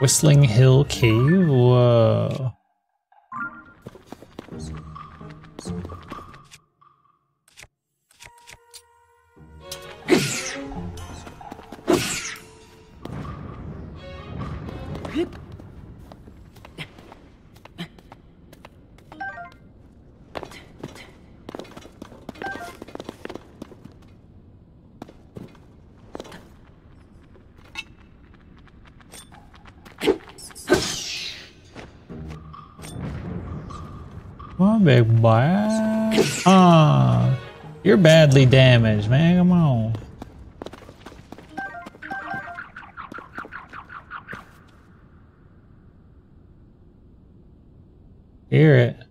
Whistling Hill Cave? Whoa. Ah, you're badly damaged, man. Come on. Hear it.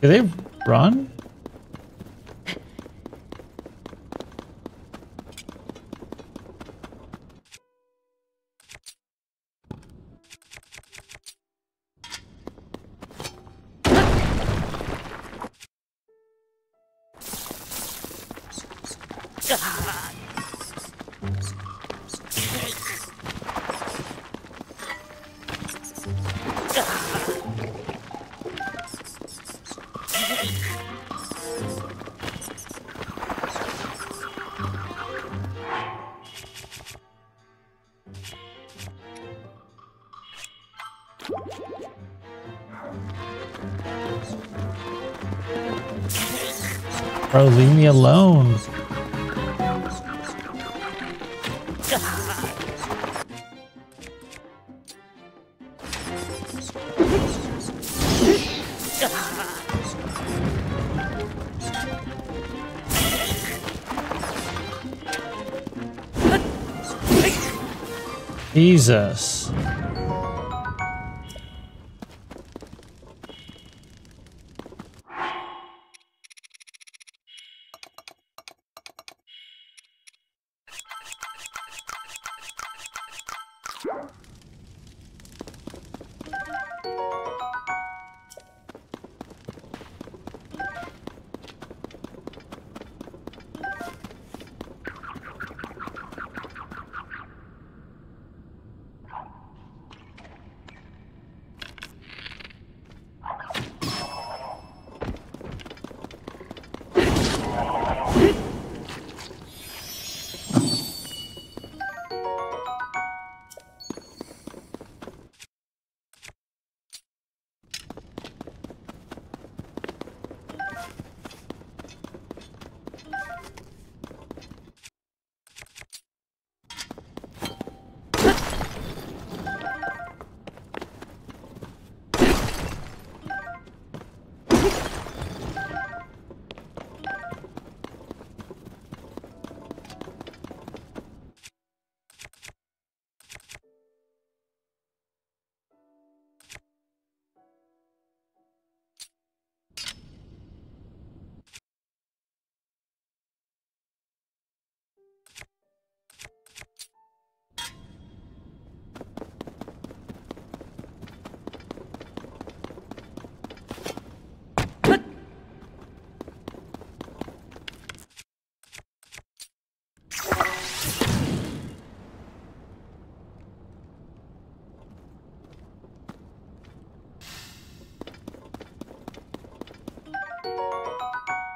Do they run? Bro, leave me alone. Jesus.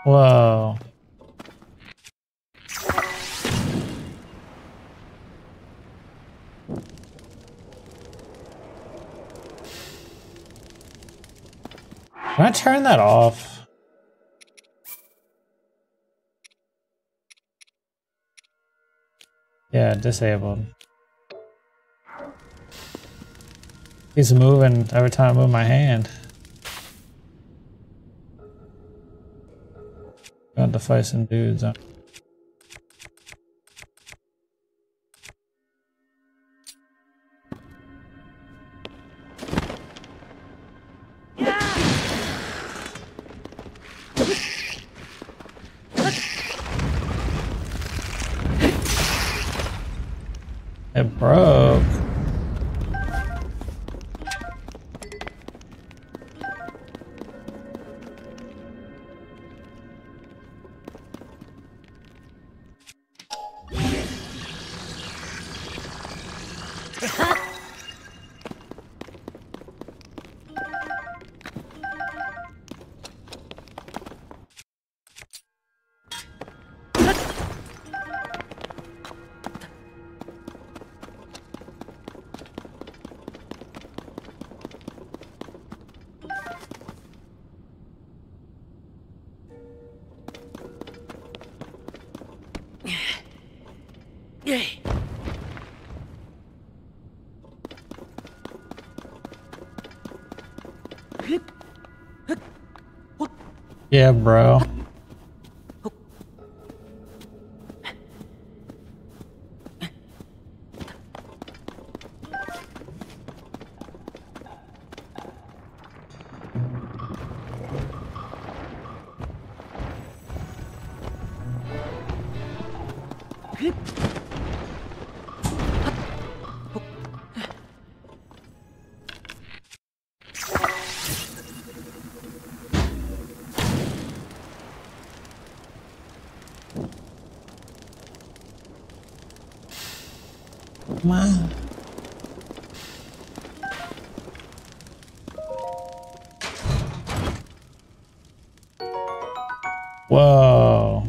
Whoa. Can I turn that off? Yeah, disabled. He's moving every time I move my hand. Got to fight some dudes. It broke. Yeah, bro. Wow. Whoa.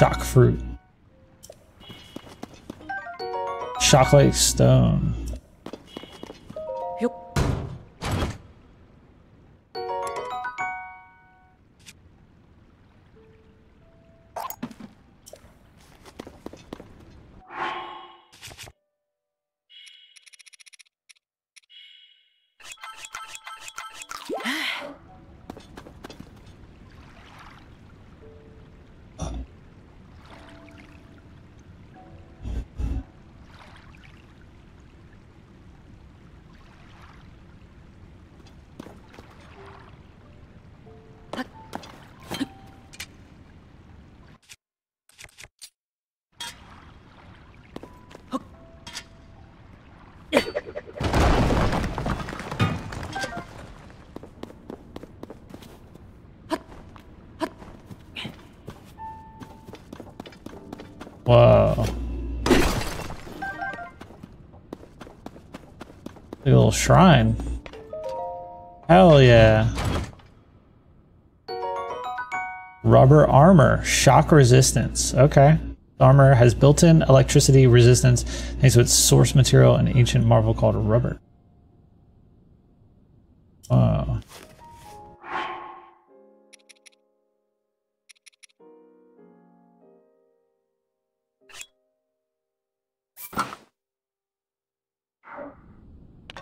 Shock fruit. Shock-like stone. Wow. A little shrine. Hell yeah. Rubber armor. Shock resistance. Okay. The armor has built-in electricity resistance thanks to its source material, an ancient marvel called rubber. Wow.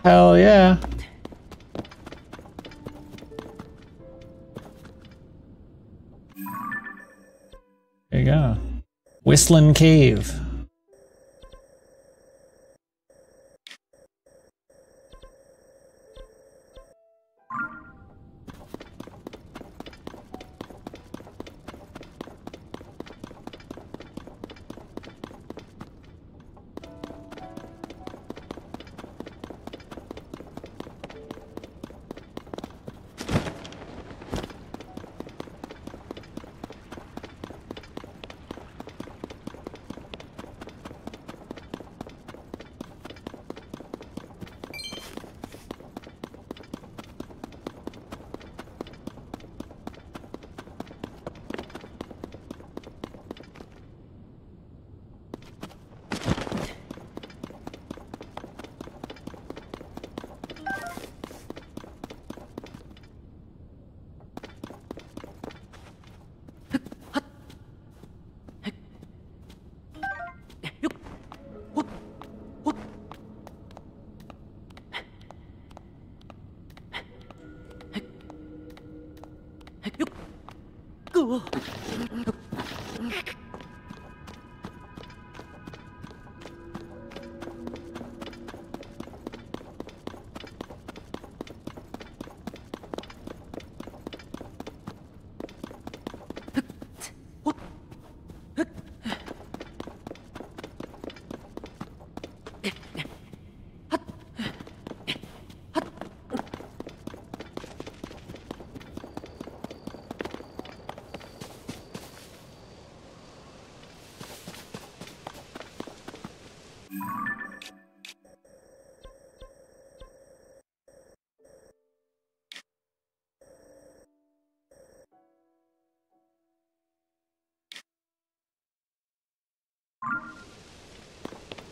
Hell yeah. There you go. Whistling Cave.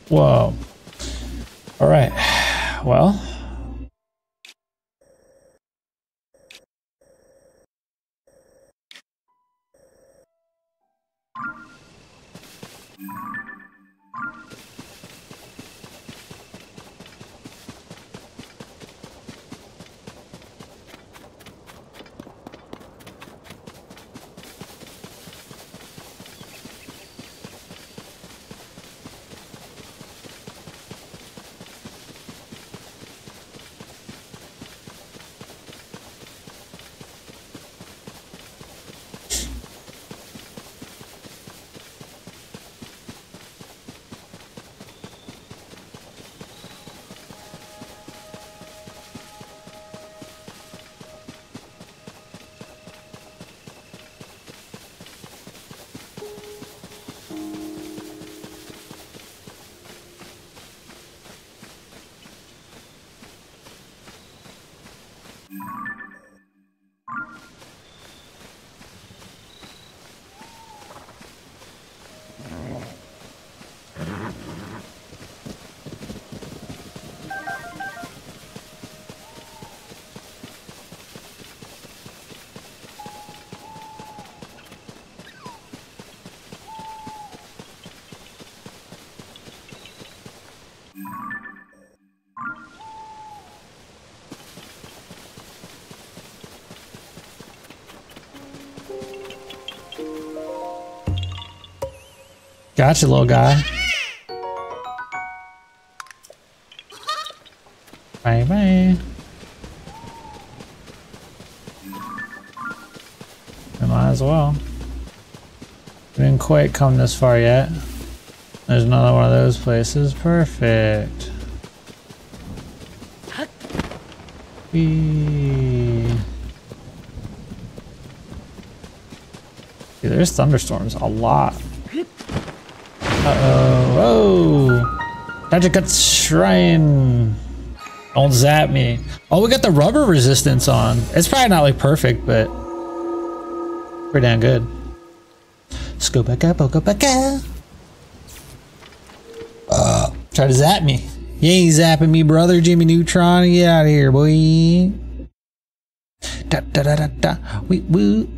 Whoa. All right. Well. Gotcha, little guy. Bye bye. We might as well. We didn't quite come this far yet. There's another one of those places. Perfect. Whee. Dude, there's thunderstorms a lot. Oh! Tajikut Shrine! Don't zap me. Oh, we got the rubber resistance on. It's probably not like perfect, but pretty damn good. Scobaka, bokobaka. Try to zap me. You ain't zapping me, brother. Jimmy Neutron, get out of here, boy. Da da da da da. Wee woo.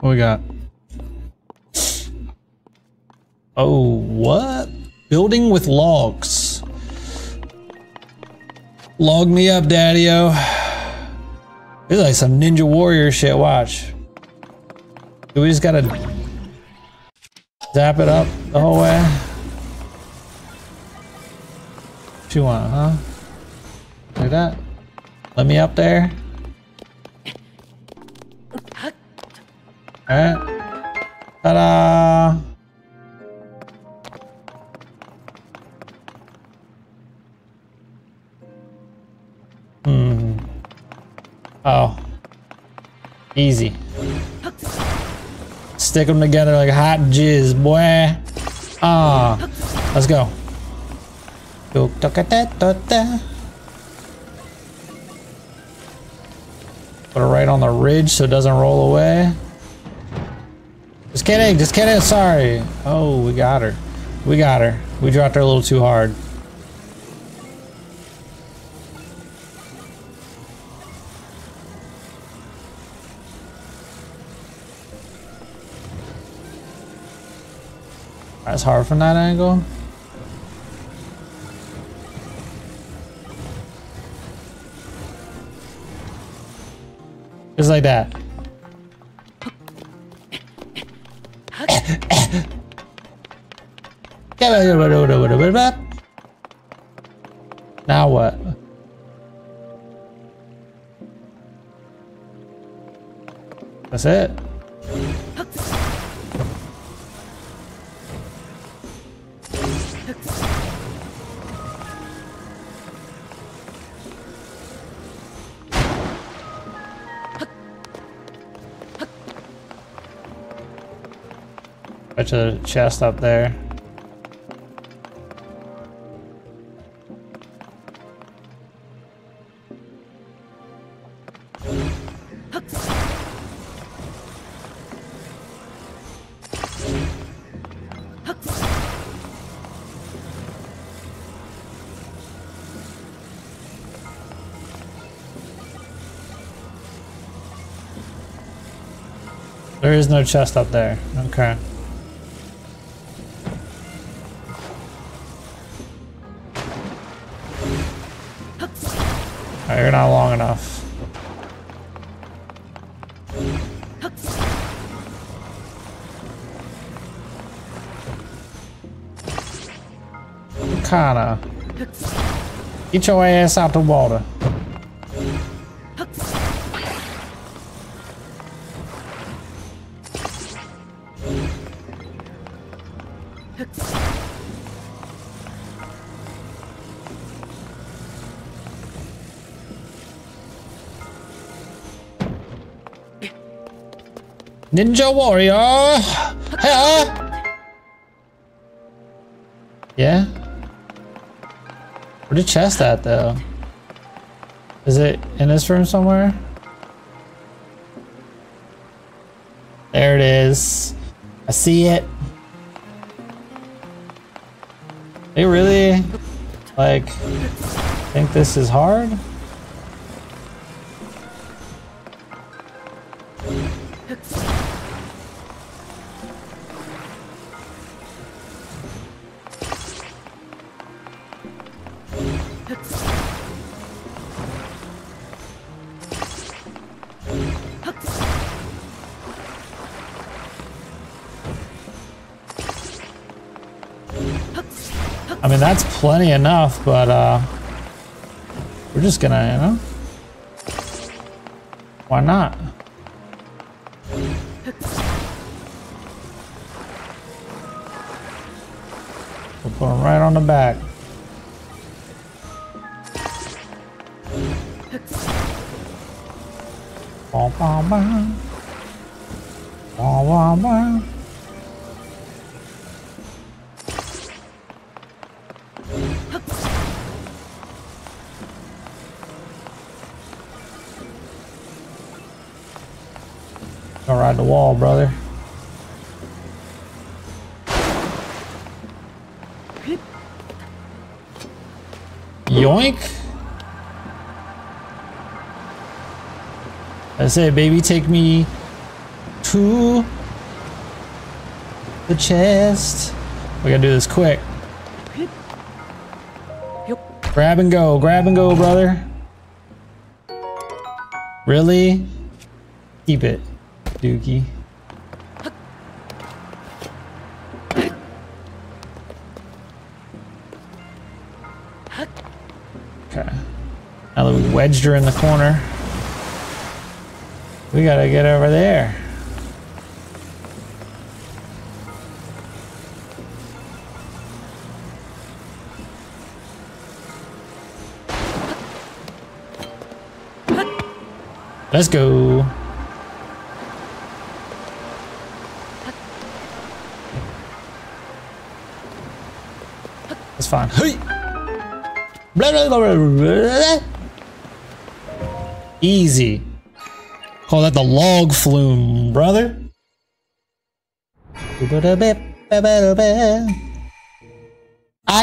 What we got? Oh, what? Building with logs. Log me up, daddy-o. This is like some Ninja Warrior shit, watch. Do we just gotta zap it up the whole way? What you want, huh? Like that? Let me up there. Alright. Ta-da! Oh, easy. Stick them together like hot jizz, boy. Ah, let's go. Put it right on the ridge so it doesn't roll away. Just kidding, just kidding. Sorry. Oh, we got her. We got her. We dropped her a little too hard. That's hard from that angle. Just like that. Now what? That's it. To the chest up there. There is no chest up there. Okay. You're not long enough. Kinda. Get your ass out the water. Ninja Warrior! Hey-oh. Yeah? Where'd the chest at though? Is it in this room somewhere? There it is. I see it. They really like think this is hard? I mean, that's plenty enough, but we're just gonna, you know, why not? We'll put them right on the back. Bah, bah, bah. Bah, bah, bah. Don't ride the wall, brother. Yoink! I say, baby, take me to the chest. We gotta do this quick. Grab and go, brother. Really? Keep it. Dookie. Okay. Now that we wedged her in the corner, we gotta get over there. Let's go. That's fine. Hey. Blah, blah, blah, blah. Easy. Call that the log flume, brother. I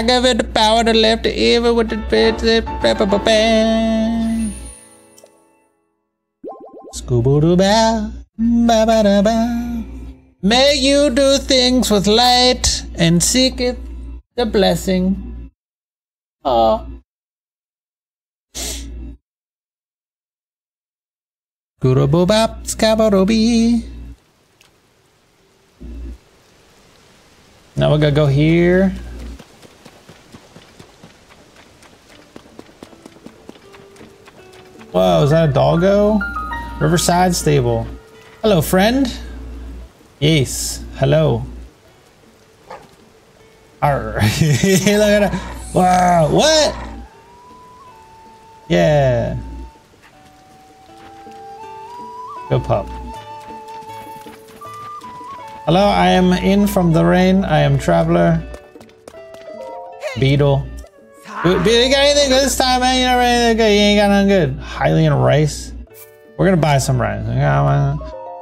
give it the power to lift the evil with the bitch. Scoobo doo ba ba ba ba. May you do things with light and seek it. The blessing. Oh. Guru Bobap Scabarobi. Now we're gonna go here. Whoa, is that a doggo? Riverside Stable. Hello, friend. Yes, hello. Arr. Look at that. Wow, what? Yeah. Go pup. Hello, I am in from the rain. I am traveler. Beetle. You ain't got anything good this time, man. You know, really good. You ain't got nothing good. Hylian rice. We're gonna buy some rice.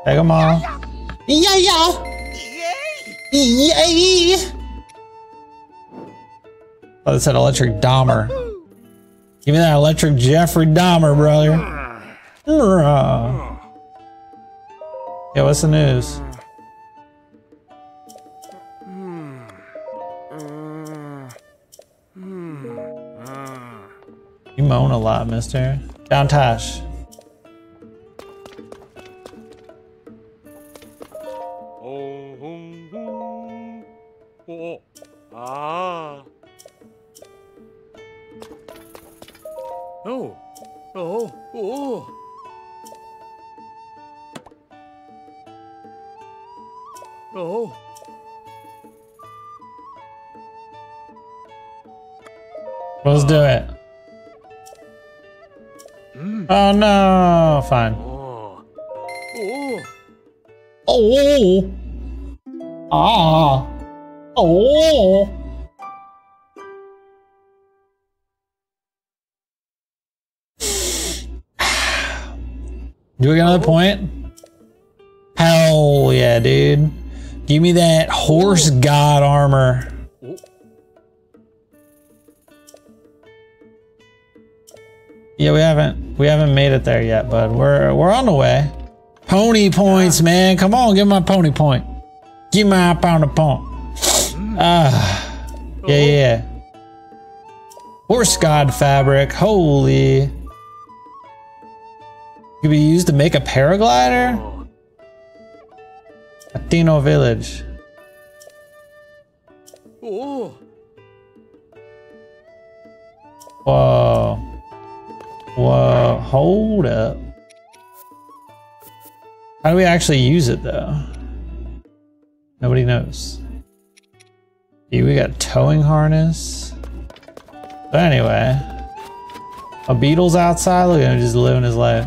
Take them all. Yeah, yeah. Yeah, yeah. Oh, that's an electric Dahmer. Give me that electric Jeffrey Dahmer, brother. Yeah, what's the news? You moan a lot, mister. Down Tosh. Let's do it. Oh no, fine. Oh. Ah. Oh. Do we get another point? Hell yeah, dude. Give me that horse god armor. Yeah, we haven't made it there yet, but we're on the way. Pony points, man. Come on, give my pony point. Give my pound of point. Yeah. Horse god fabric, holy. Could be used to make a paraglider? Latino village. Whoa. Whoa, hold up. How do we actually use it though? Nobody knows. Dude, we got a towing harness. But anyway. A beetle's outside, look at him just living his life.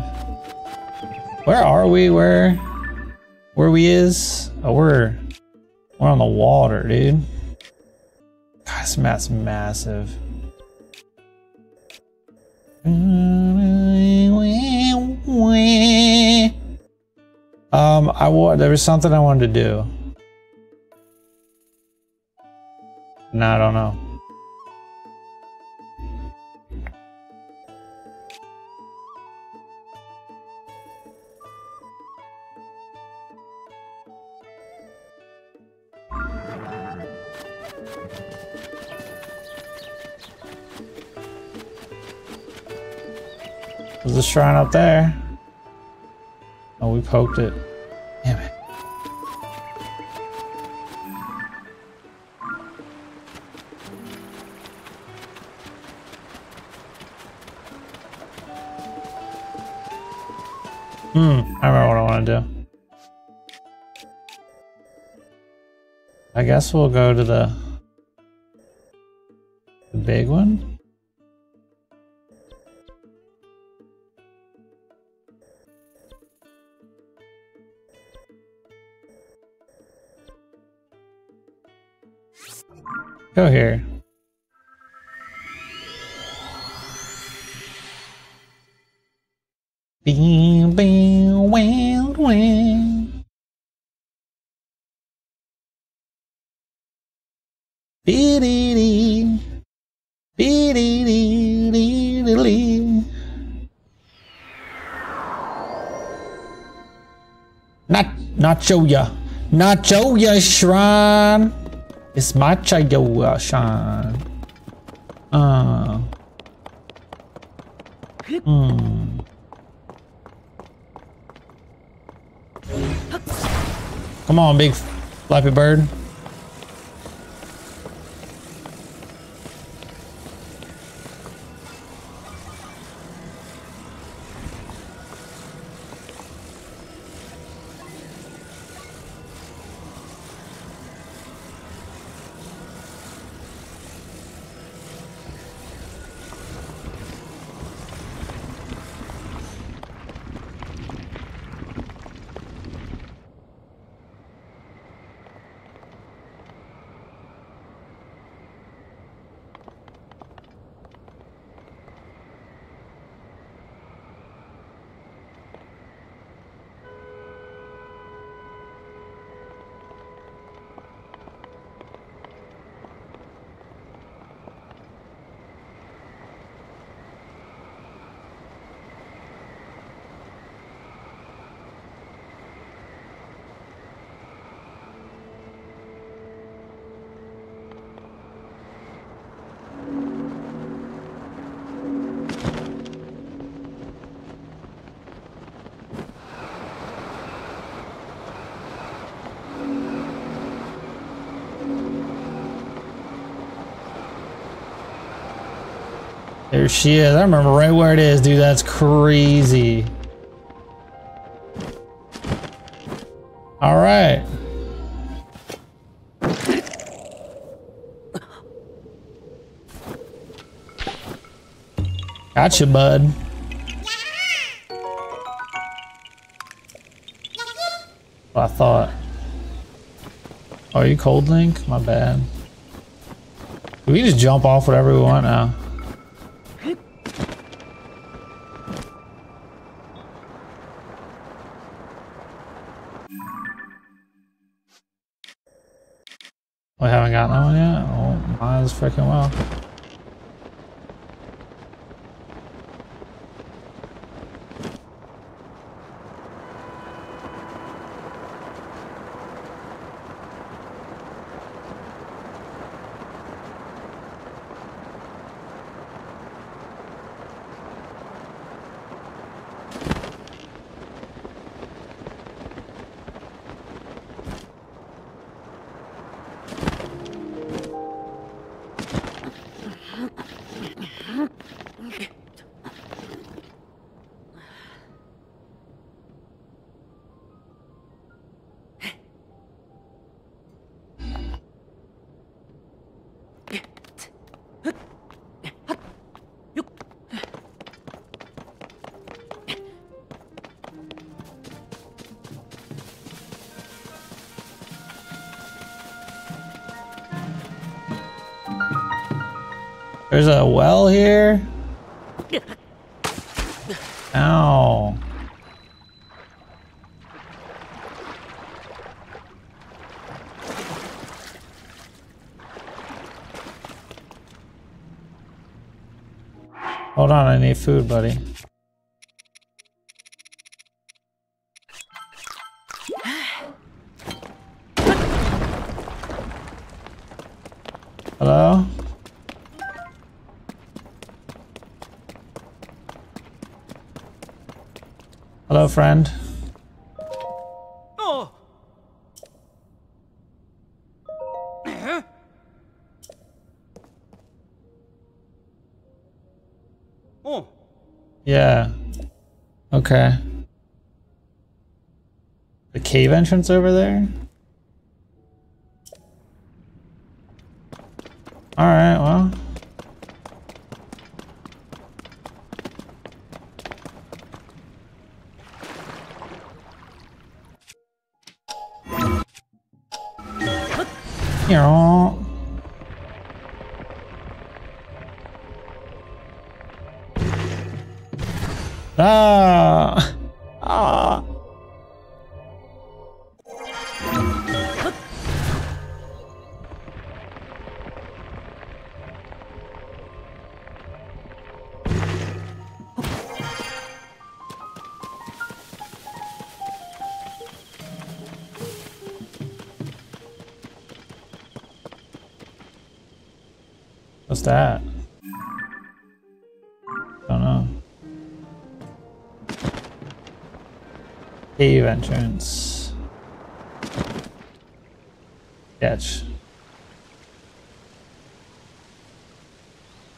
Where are we? Where we is? Oh, we're on the water, dude. God, this map's massive. There was something I wanted to do. No, I don't know. There's a shrine up there. Oh, we poked it. Damn it. I remember what I want to do. I guess we'll go to the big one. Go here. Bing, bing, wild, wild. Be dee dee. Be dee dee dee dee dee. Nacho ya. Nacho ya shrine. It's my chayo shine. Come on, big flappy bird. There she is. I remember right where it is, dude. That's crazy. All right. Gotcha, bud. I thought. Are you cold, Link? My bad. We can just jump off whatever we want now. We haven't gotten that one yet? Oh, might as freaking well. There's a well here. Ow. Hold on, I need food, buddy. Hello? Hello, friend. Oh. Oh. Yeah. Okay. The cave entrance over there? All right, well. Here. Ah. Ah. What's that? Don't know. Cave entrance. Sketch.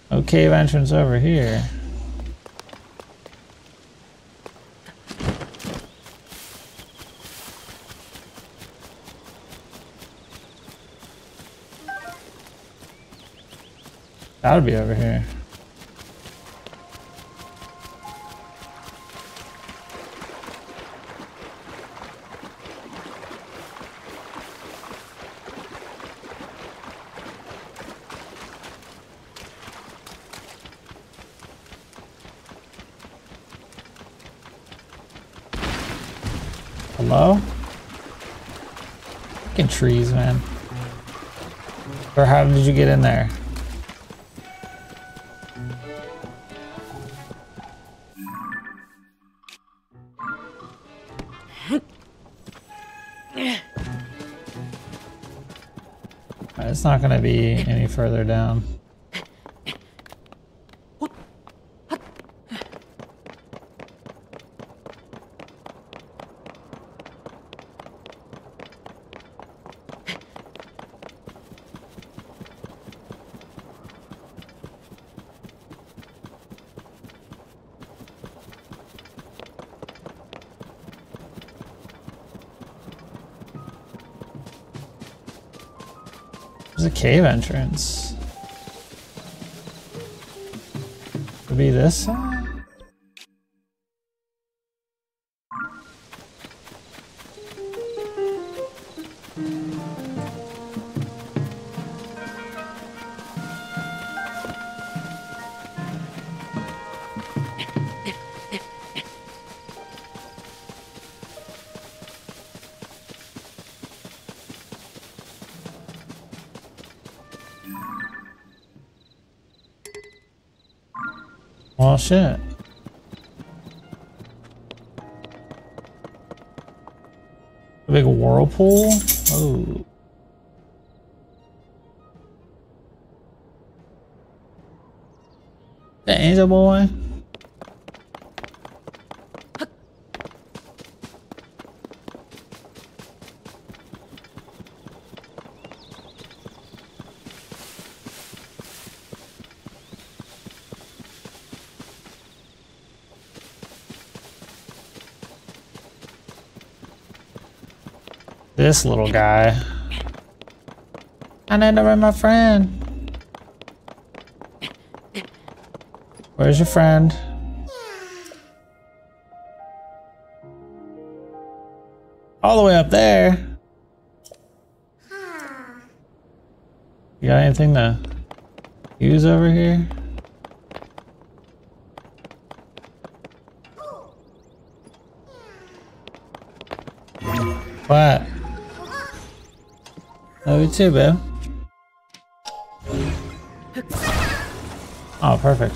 No cave entrance over here. Gotta be over here. Hello? Fucking trees, man. Or how did you get in there? It's not going to be any further down. There's a cave entrance. Could be this side? Oh shit. A big whirlpool? Oh. That angel boy. This little guy. I need to run my friend. Where's your friend? All the way up there. You got anything to He was over here. What? Love you too, babe. Oh, perfect.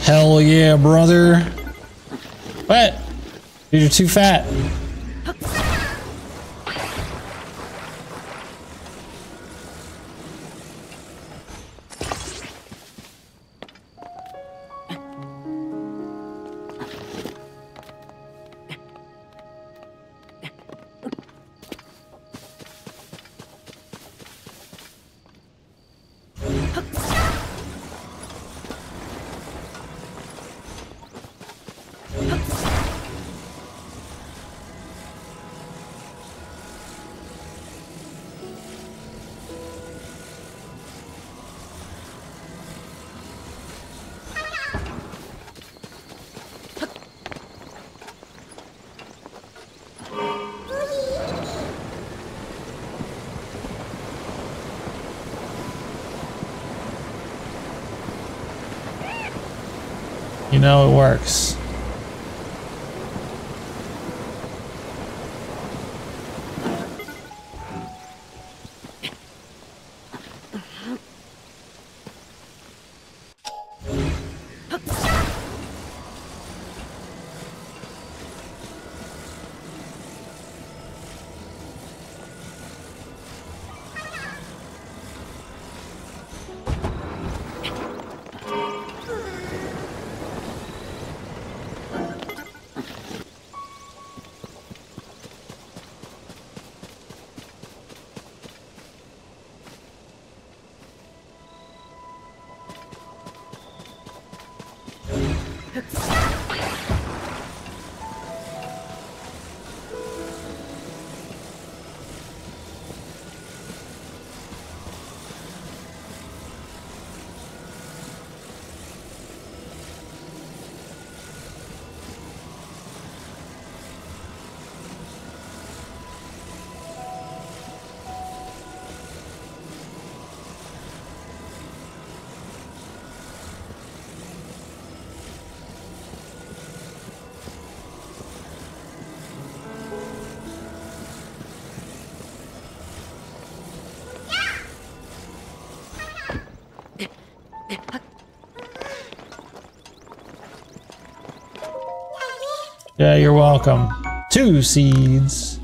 Hell yeah, brother. What? Dude, you're too fat. You know it works. Yeah, you're welcome. 2 seeds.